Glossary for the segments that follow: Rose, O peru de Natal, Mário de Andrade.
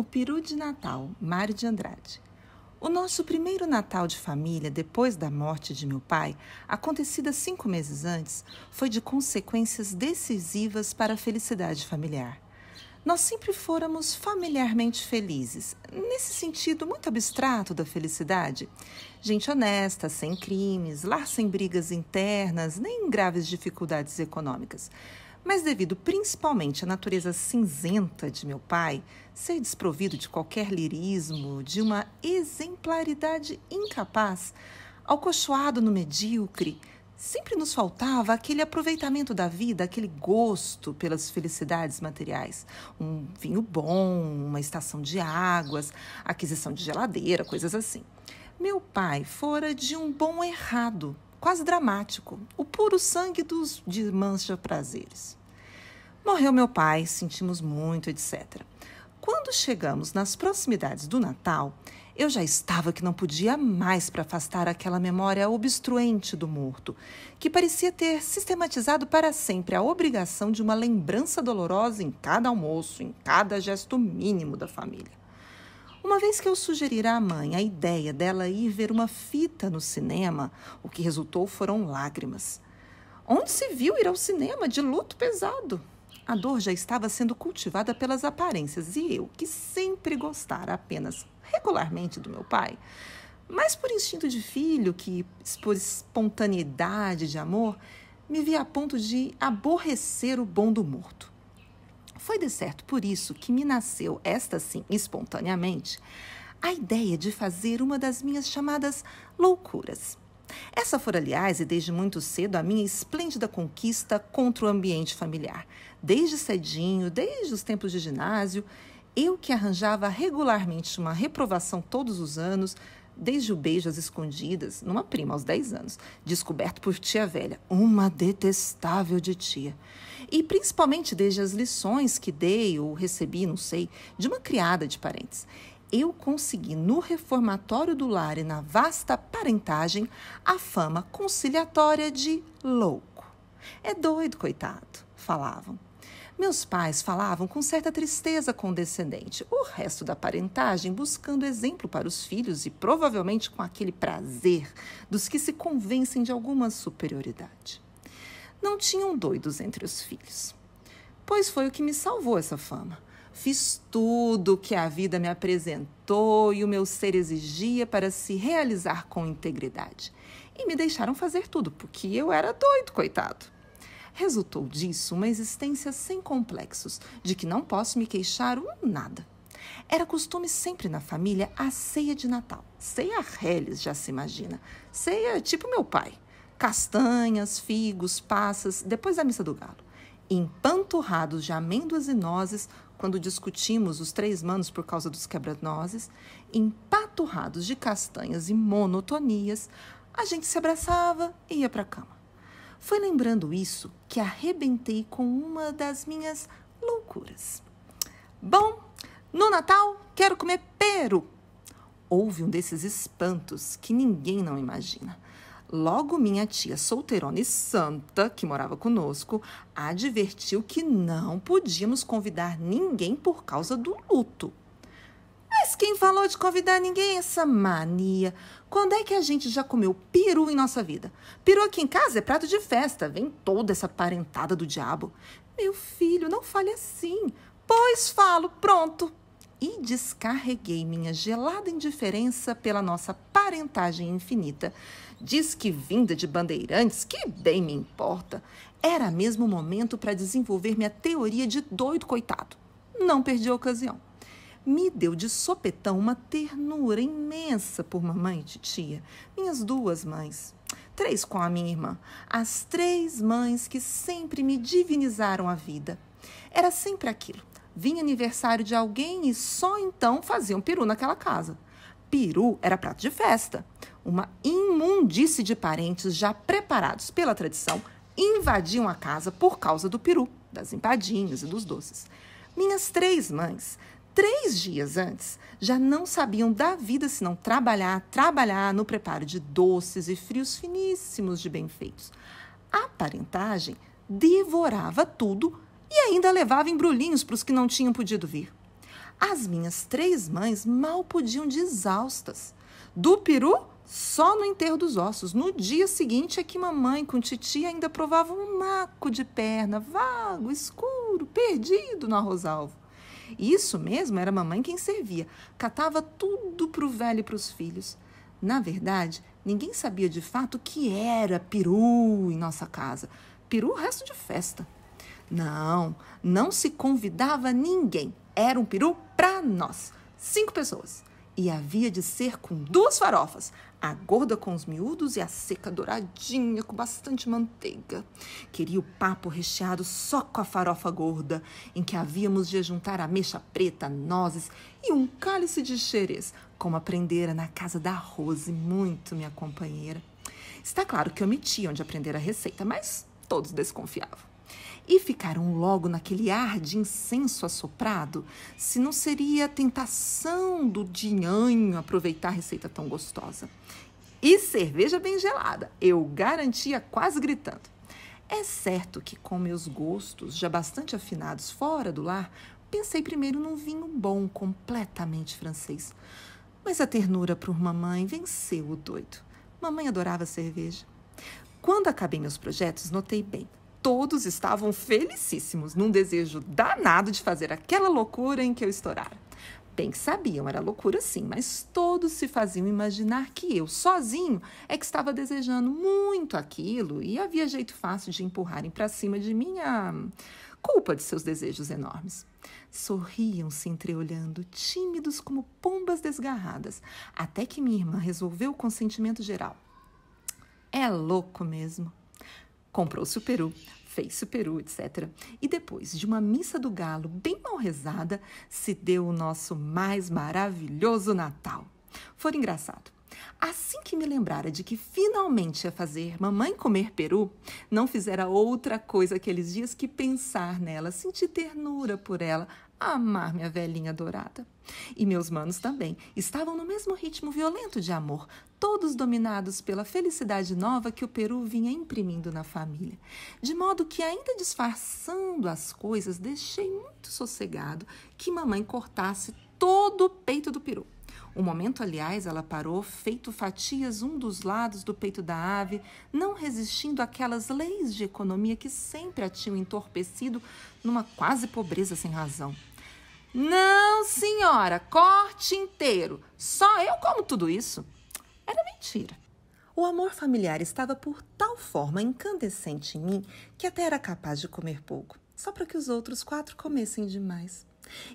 O Peru de Natal, Mário de Andrade. O nosso primeiro Natal de família, depois da morte de meu pai, acontecida 5 meses antes, foi de consequências decisivas para a felicidade familiar. Nós sempre fôramos familiarmente felizes, nesse sentido muito abstrato da felicidade. Gente honesta, sem crimes, lar sem brigas internas, nem graves dificuldades econômicas. Mas devido principalmente à natureza cinzenta de meu pai, ser desprovido de qualquer lirismo, de uma exemplaridade incapaz, alcochoado no medíocre, sempre nos faltava aquele aproveitamento da vida, aquele gosto pelas felicidades materiais. Um vinho bom, uma estação de águas, aquisição de geladeira, coisas assim. Meu pai fora de um bom errado, quase dramático, o puro sangue de mancha prazeres. Morreu meu pai, sentimos muito, etc. Quando chegamos nas proximidades do Natal, eu já estava que não podia mais para afastar aquela memória obstruente do morto, que parecia ter sistematizado para sempre a obrigação de uma lembrança dolorosa em cada almoço, em cada gesto mínimo da família. Uma vez que eu sugeri à mãe a ideia dela ir ver uma fita no cinema, o que resultou foram lágrimas. Onde se viu ir ao cinema de luto pesado? A dor já estava sendo cultivada pelas aparências e eu, que sempre gostara apenas regularmente do meu pai, mas por instinto de filho, que por espontaneidade de amor, me via a ponto de aborrecer o bom do morto. Foi de certo por isso que me nasceu, esta sim, espontaneamente, a ideia de fazer uma das minhas chamadas loucuras. Essa foi, aliás, e desde muito cedo, a minha esplêndida conquista contra o ambiente familiar. Desde cedinho, desde os tempos de ginásio, eu que arranjava regularmente uma reprovação todos os anos, desde o beijo às escondidas, numa prima aos 10 anos, descoberto por tia velha, uma detestável de tia. E principalmente desde as lições que dei ou recebi, não sei, de uma criada de parentes. Eu consegui no reformatório do lar e na vasta parentagem a fama conciliatória de louco. É doido, coitado, falavam. Meus pais falavam com certa tristeza condescendente, o resto da parentagem buscando exemplo para os filhos e provavelmente com aquele prazer dos que se convencem de alguma superioridade. Não tinham doidos entre os filhos, pois foi o que me salvou essa fama. Fiz tudo o que a vida me apresentou e o meu ser exigia para se realizar com integridade. E me deixaram fazer tudo, porque eu era doido, coitado. Resultou disso uma existência sem complexos, de que não posso me queixar nada. Era costume sempre na família a ceia de Natal. Ceia reles, já se imagina. Ceia tipo meu pai. Castanhas, figos, passas, depois da missa do galo. Empanturrados de amêndoas e nozes, quando discutimos os 3 manos por causa dos quebra-nozes, empaturrados de castanhas e monotonias, a gente se abraçava e ia para a cama. Foi lembrando isso que arrebentei com uma das minhas loucuras. Bom, no Natal quero comer peru. Houve um desses espantos que ninguém não imagina. Logo minha tia solteirona e santa, que morava conosco, advertiu que não podíamos convidar ninguém por causa do luto. Mas quem falou de convidar ninguém? Essa mania. Quando é que a gente já comeu peru em nossa vida? Peru aqui em casa é prato de festa. Vem toda essa parentada do diabo. Meu filho, não fale assim. Pois falo, pronto. E descarreguei minha gelada indiferença pela nossa parentagem infinita. Diz que vinda de bandeirantes, que bem me importa. Era mesmo o momento para desenvolver minha teoria de doido coitado. Não perdi a ocasião. Me deu de sopetão uma ternura imensa por mamãe e titia, minhas 2 mães, 3 com a minha irmã, as 3 mães que sempre me divinizaram a vida. Era sempre aquilo, vinha aniversário de alguém e só então faziam peru naquela casa. Peru era prato de festa, uma imundície de parentes já preparados pela tradição invadiam a casa por causa do peru, das empadinhas e dos doces. Minhas 3 mães... 3 dias antes, já não sabiam da vida senão trabalhar no preparo de doces e frios finíssimos de bem-feitos. A parentagem devorava tudo e ainda levava embrulhinhos para os que não tinham podido vir. As minhas três mães mal podiam de exaustas. Do peru, só no enterro dos ossos. No dia seguinte é que mamãe com titia ainda provavam um naco de perna, vago, escuro, perdido no arroz-alvo. Isso mesmo, era mamãe quem servia. Catava tudo para o velho e para os filhos. Na verdade, ninguém sabia de fato o que era peru em nossa casa. Peru, resto de festa. Não, não se convidava ninguém. Era um peru para nós, 5 pessoas. E havia de ser com 2 farofas, a gorda com os miúdos e a seca douradinha com bastante manteiga. Queria o papo recheado só com a farofa gorda, em que havíamos de juntar ameixa preta, nozes e um cálice de xerez, como aprendera na casa da Rose, muito minha companheira. Está claro que omiti onde aprender a receita, mas todos desconfiavam. E ficaram logo naquele ar de incenso assoprado, se não seria a tentação do dinheiro aproveitar a receita tão gostosa. E cerveja bem gelada, eu garantia quase gritando. É certo que com meus gostos, já bastante afinados fora do lar, pensei primeiro num vinho bom, completamente francês. Mas a ternura por mamãe venceu o doido. Mamãe adorava cerveja. Quando acabei meus projetos, notei bem. Todos estavam felicíssimos, num desejo danado de fazer aquela loucura em que eu estourara. Bem que sabiam, era loucura sim, mas todos se faziam imaginar que eu, sozinho, é que estava desejando muito aquilo e havia jeito fácil de empurrarem para cima de mim a culpa de seus desejos enormes. Sorriam se entreolhando, tímidos como pombas desgarradas, até que minha irmã resolveu o consentimento geral. É louco mesmo. Comprou-se o peru, fez-se o peru, etc. E depois de uma missa do galo bem mal rezada, se deu o nosso mais maravilhoso Natal. Foi engraçado. Assim que me lembrara de que finalmente ia fazer mamãe comer peru, não fizera outra coisa aqueles dias que pensar nela, sentir ternura por ela, amar minha velhinha dourada. E meus manos também estavam no mesmo ritmo violento de amor, todos dominados pela felicidade nova que o peru vinha imprimindo na família. De modo que, ainda disfarçando as coisas, deixei muito sossegado que mamãe cortasse todo o peito do peru. Um momento, aliás, ela parou, feito fatias um dos lados do peito da ave, não resistindo àquelas leis de economia que sempre a tinham entorpecido numa quase pobreza sem razão. Não, senhora, corte inteiro. Só eu como tudo isso. Era mentira. O amor familiar estava por tal forma incandescente em mim que até era capaz de comer pouco, só para que os outros 4 comessem demais.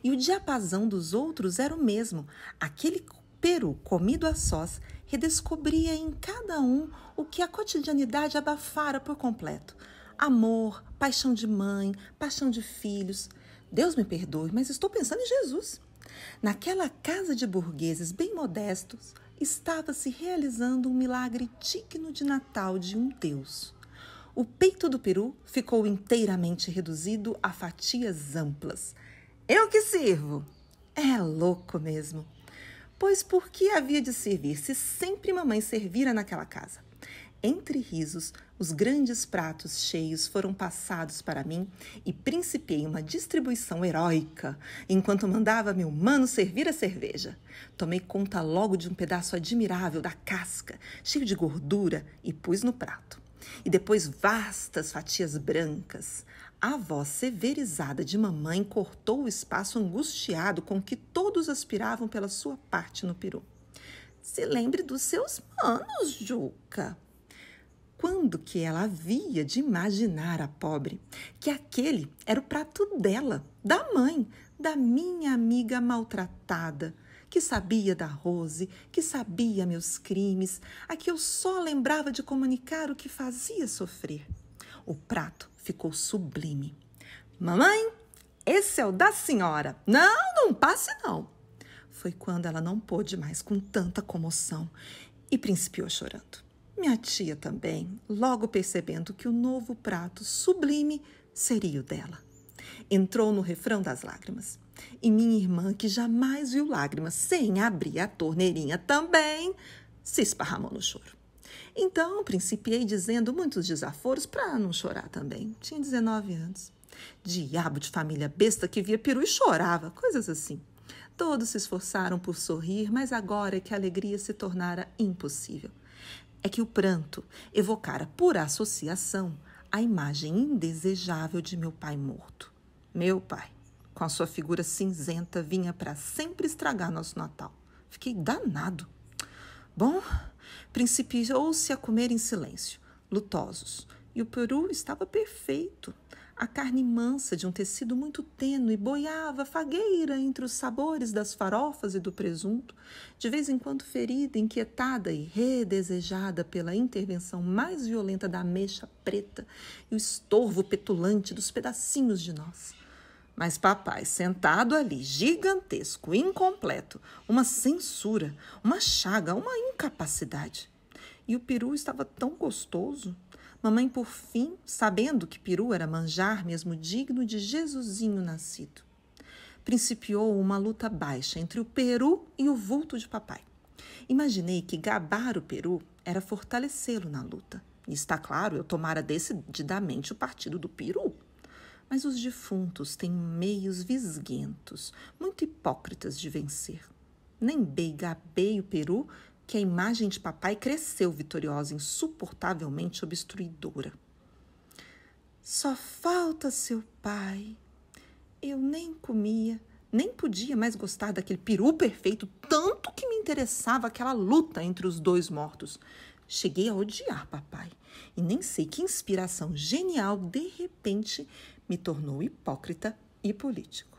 E o diapasão dos outros era o mesmo. Aquele peru comido a sós redescobria em cada um o que a cotidianidade abafara por completo. Amor, paixão de mãe, paixão de filhos. Deus me perdoe, mas estou pensando em Jesus. Naquela casa de burgueses bem modestos, estava-se realizando um milagre digno de Natal de um Deus. O peito do peru ficou inteiramente reduzido a fatias amplas. Eu que sirvo. É louco mesmo. Pois por que havia de servir se sempre mamãe servira naquela casa? Entre risos, os grandes pratos cheios foram passados para mim e principiei uma distribuição heróica, enquanto mandava meu mano servir a cerveja. Tomei conta logo de um pedaço admirável da casca, cheio de gordura, e pus no prato. E depois vastas fatias brancas. A voz severizada de mamãe cortou o espaço angustiado com que todos aspiravam pela sua parte no peru. Se lembre dos seus manos, Juca. Quando que ela havia de imaginar, a pobre, que aquele era o prato dela, da mãe, da minha amiga maltratada, que sabia da Rose, que sabia meus crimes, a que eu só lembrava de comunicar o que fazia sofrer. O prato ficou sublime. Mamãe, esse é o da senhora. Não, não passe não. Foi quando ela não pôde mais com tanta comoção e principiou chorando. Minha tia também, logo percebendo que o novo prato sublime seria o dela. Entrou no refrão das lágrimas. E minha irmã, que jamais viu lágrimas sem abrir a torneirinha também, se esparramou no choro. Então, principiei dizendo muitos desaforos para não chorar também. Tinha 19 anos. Diabo de família besta que via peru e chorava, coisas assim. Todos se esforçaram por sorrir, mas agora é que a alegria se tornara impossível. É que o pranto evocara, por associação, a imagem indesejável de meu pai morto. Meu pai, com a sua figura cinzenta, vinha para sempre estragar nosso Natal. Fiquei danado. Bom, principiou-se a comer em silêncio, lutosos. E o peru estava perfeito. A carne mansa de um tecido muito tênue boiava, fagueira entre os sabores das farofas e do presunto, de vez em quando ferida, inquietada e redesejada pela intervenção mais violenta da ameixa preta e o estorvo petulante dos pedacinhos de nós. Mas papai, sentado ali, gigantesco, incompleto, uma censura, uma chaga, uma incapacidade. E o peru estava tão gostoso. Mamãe, por fim, sabendo que peru era manjar mesmo digno de Jesusinho nascido, principiou uma luta baixa entre o peru e o vulto de papai. Imaginei que gabar o peru era fortalecê-lo na luta. E está claro, eu tomara decididamente o partido do peru. Mas os defuntos têm meios visguentos, muito hipócritas de vencer. Nem bem gabei o peru, que a imagem de papai cresceu vitoriosa, insuportavelmente obstruidora. Só falta seu pai. Eu nem comia, nem podia mais gostar daquele peru perfeito, tanto que me interessava aquela luta entre os dois mortos. Cheguei a odiar papai, e nem sei que inspiração genial, de repente, me tornou hipócrita e político.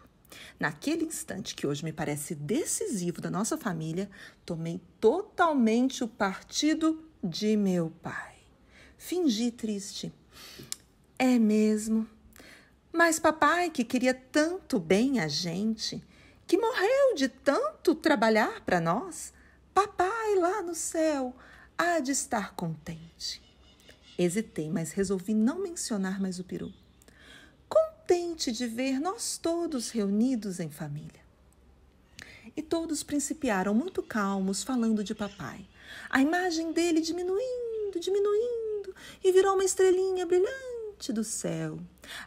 Naquele instante que hoje me parece decisivo da nossa família, tomei totalmente o partido de meu pai. Fingi triste. É mesmo. Mas papai, que queria tanto bem a gente, que morreu de tanto trabalhar para nós, papai lá no céu há de estar contente. Hesitei, mas resolvi não mencionar mais o peru. Contente de ver nós todos reunidos em família. E todos principiaram muito calmos falando de papai. A imagem dele diminuindo, diminuindo, e virou uma estrelinha brilhante do céu.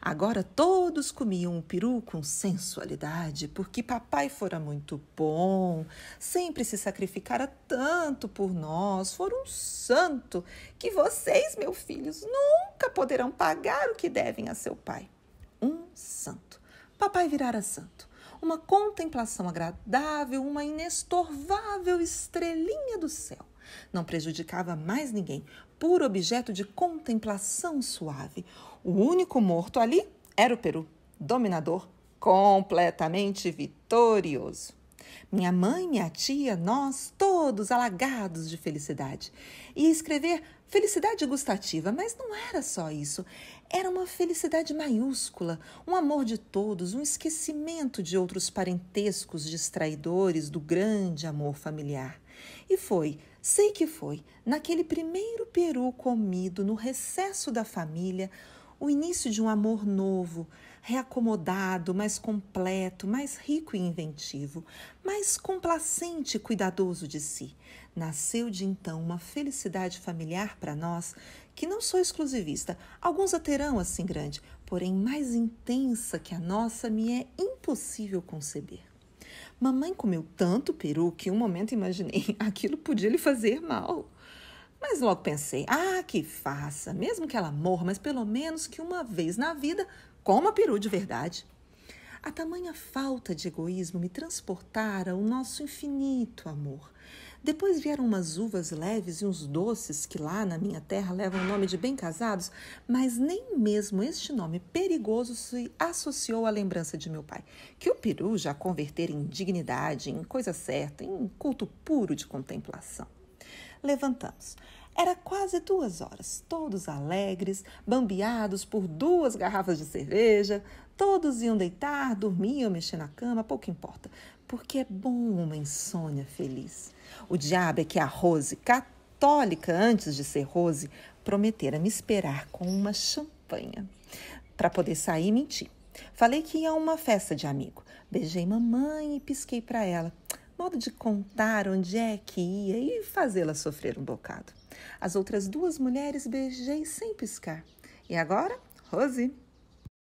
Agora todos comiam o peru com sensualidade, porque papai fora muito bom, sempre se sacrificara tanto por nós, fora um santo, que vocês, meus filhos, nunca poderão pagar o que devem a seu pai. Santo. Papai virara santo. Uma contemplação agradável, uma inestorvável estrelinha do céu. Não prejudicava mais ninguém. Puro objeto de contemplação suave. O único morto ali era o peru, dominador, completamente vitorioso. Minha mãe, minha tia, nós todos alagados de felicidade. E escrever felicidade gustativa, mas não era só isso. Era uma felicidade maiúscula, um amor de todos, um esquecimento de outros parentescos distraidores do grande amor familiar. E foi, sei que foi, naquele primeiro peru comido no recesso da família, o início de um amor novo, reacomodado, mais completo, mais rico e inventivo, mais complacente e cuidadoso de si. Nasceu de então uma felicidade familiar para nós, que não sou exclusivista, alguns a terão assim grande, porém mais intensa que a nossa me é impossível conceber. Mamãe comeu tanto peru que um momento imaginei aquilo podia lhe fazer mal. Mas logo pensei, que faça, mesmo que ela morra, mas pelo menos que uma vez na vida coma peru de verdade. A tamanha falta de egoísmo me transportara ao nosso infinito amor. Depois vieram umas uvas leves e uns doces que lá na minha terra levam o nome de bem casados, mas nem mesmo este nome perigoso se associou à lembrança de meu pai, que o peru já convertera em dignidade, em coisa certa, em culto puro de contemplação. Levantamos. Era quase 2 horas, todos alegres, bambeados por 2 garrafas de cerveja. Todos iam deitar, dormiam, mexer na cama, pouco importa, porque é bom uma insônia feliz. O diabo é que a Rose, católica antes de ser Rose, prometera me esperar com uma champanha. Para poder sair, menti. Falei que ia a uma festa de amigo. Beijei mamãe e pisquei para ela. Modo de contar onde é que ia e fazê-la sofrer um bocado. As outras 2 mulheres beijei sem piscar. E agora, Rose...